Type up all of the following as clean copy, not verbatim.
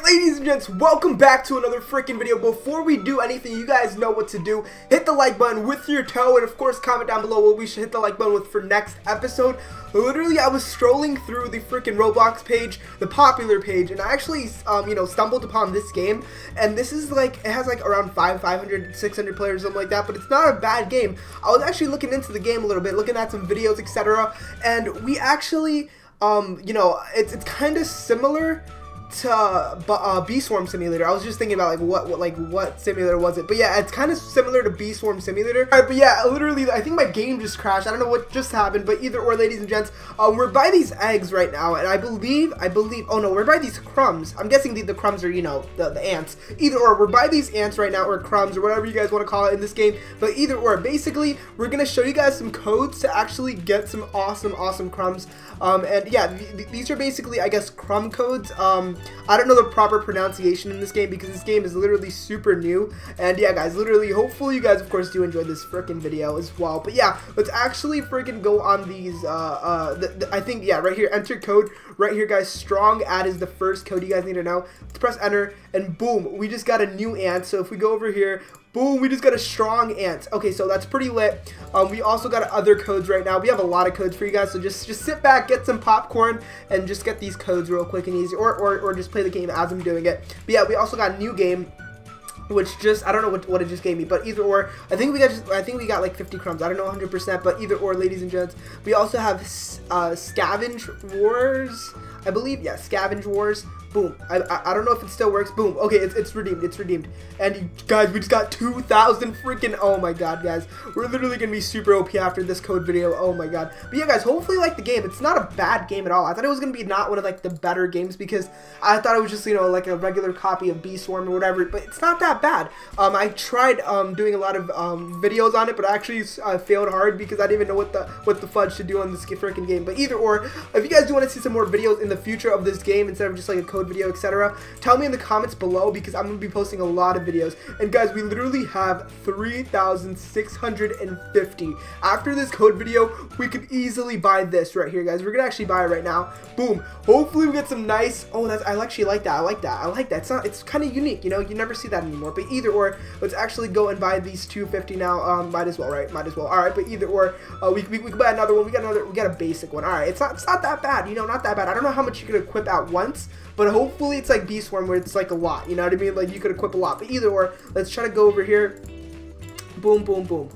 Alright, ladies and gents, welcome back to another freaking video. Before we do anything, you guys know what to do. Hit the like button with your toe, and of course comment down below what we should hit the like button with for next episode. Literally, I was strolling through the freaking Roblox page, the popular page, and I actually, you know, stumbled upon this game. And this is like, it has like around 500, 600 players, something like that, but it's not a bad game. I was actually looking into the game a little bit, looking at some videos, etc. And we actually, you know, it's kind of similar to Bee Swarm Simulator. I was just thinking about like what simulator was it, but yeah, it's kind of similar to Bee Swarm Simulator. All right, but yeah, literally, I think my game just crashed. I don't know what just happened, but either or, ladies and gents, we're by these eggs right now, and I believe, oh no, we're by these crumbs. I'm guessing the crumbs are, you know, the ants. Either or, we're by these ants right now, or crumbs, or whatever you guys want to call it in this game. But either or, basically, we're gonna show you guys some codes to actually get some awesome crumbs. And yeah, these are basically, I guess, crumb codes. I don't know the proper pronunciation in this game because this game is literally super new. And yeah, guys, literally, hopefully you guys, of course, do enjoy this freaking video as well. But yeah, let's actually freaking go on these, I think, yeah, right here, enter code, right here, guys, strongad is the first code you guys need to know. Let's press enter, and boom, we just got a new ant. So if we go over here, boom, we just got a strong ant. Okay, so that's pretty lit. We also got other codes right now. We have a lot of codes for you guys, so just sit back, get some popcorn, and just get these codes real quick and easy, or just play the game as I'm doing it. But yeah, we also got a new game, which just, I don't know what it just gave me, but either or, I think we got like 50 crumbs. I don't know 100%, but either or, ladies and gents. We also have Scavenge Wars, I believe. Yeah, Scavenge Wars. Boom. I don't know if it still works. Boom. Okay, it's redeemed. It's redeemed. And guys, we just got 2,000 freaking, oh my god, guys. We're literally going to be super OP after this code video. Oh my god. But yeah, guys, hopefully you like the game. It's not a bad game at all. I thought it was going to be not one of like the better games because I thought it was just, you know, like a regular copy of Bee Swarm or whatever, but it's not that bad. I tried doing a lot of videos on it, but I actually failed hard because I didn't even know what the fudge to do on this freaking game. But either or, if you guys do want to see some more videos in the future of this game instead of just like a code video, etc., tell me in the comments below because I'm gonna be posting a lot of videos. And guys, we literally have 3,650. After this code video, we could easily buy this right here, guys. We're gonna actually buy it right now. Boom. Hopefully we get some nice, oh, that's, I actually like that. I like that. I like that. It's not, it's kind of unique, you know, you never see that anymore. But either or, let's actually go and buy these 250 now. Might as well, right? Might as well. All right, but either or, we can buy another one. We got a basic one. All right, it's not that bad, you know, not that bad. I don't know how much you can equip at once, but hopefully it's like Bee Swarm where it's like a lot, you know what I mean? Like you could equip a lot, but either or, let's try to go over here. Boom, boom, boom.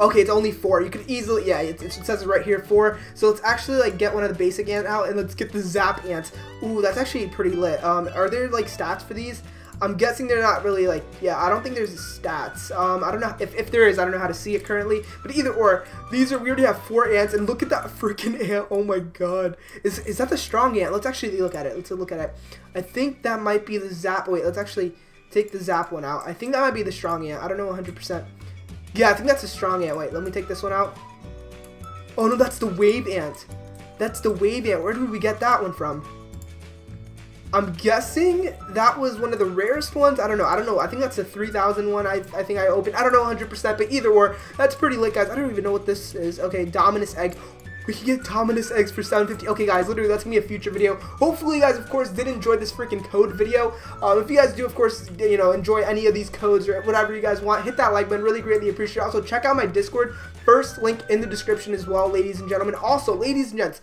Okay, it's only 4. You could easily, yeah, it says right here 4. So let's actually like get one of the basic ant out and let's get the zap ants. Ooh, that's actually pretty lit. Are there like stats for these? I'm guessing they're not really like, yeah, I don't think there's stats. I don't know if there is, I don't know how to see it currently, but either or, these are, we already have 4 ants, and look at that freaking ant, oh my god. Is that the strong ant? Let's actually look at it, I think that might be the zap, wait, let's actually take the zap one out. I think that might be the strong ant, I don't know 100%. Yeah, I think that's the strong ant, wait, let me take this one out. Oh no, that's the wave ant. That's the wave ant, where did we get that one from? I'm guessing that was one of the rarest ones. I don't know. I think that's a 3,000 one. I think I opened. I don't know 100%, but either or, that's pretty lit, guys. I don't even know what this is. Okay, Dominus Egg. We can get Dominus Eggs for 750. Okay, guys, literally, that's going to be a future video. Hopefully, you guys, of course, did enjoy this freaking code video. If you guys do, of course, you know, enjoy any of these codes or whatever you guys want, hit that like button. Really greatly appreciate it. Also, check out my Discord. First link in the description as well, ladies and gentlemen. Also, ladies and gents,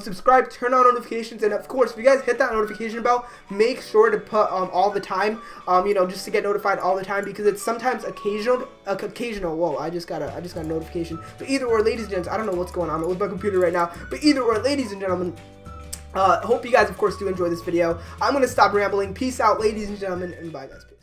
subscribe, turn on notifications, and of course, if you guys hit that notification bell, make sure to put all the time, you know, just to get notified all the time because it's sometimes occasional. Whoa, I just got a notification. But either or, ladies and gents, I don't know what's going on with my computer right now. But either or, ladies and gentlemen, hope you guys, of course, do enjoy this video. I'm gonna stop rambling. Peace out, ladies and gentlemen, and bye, guys.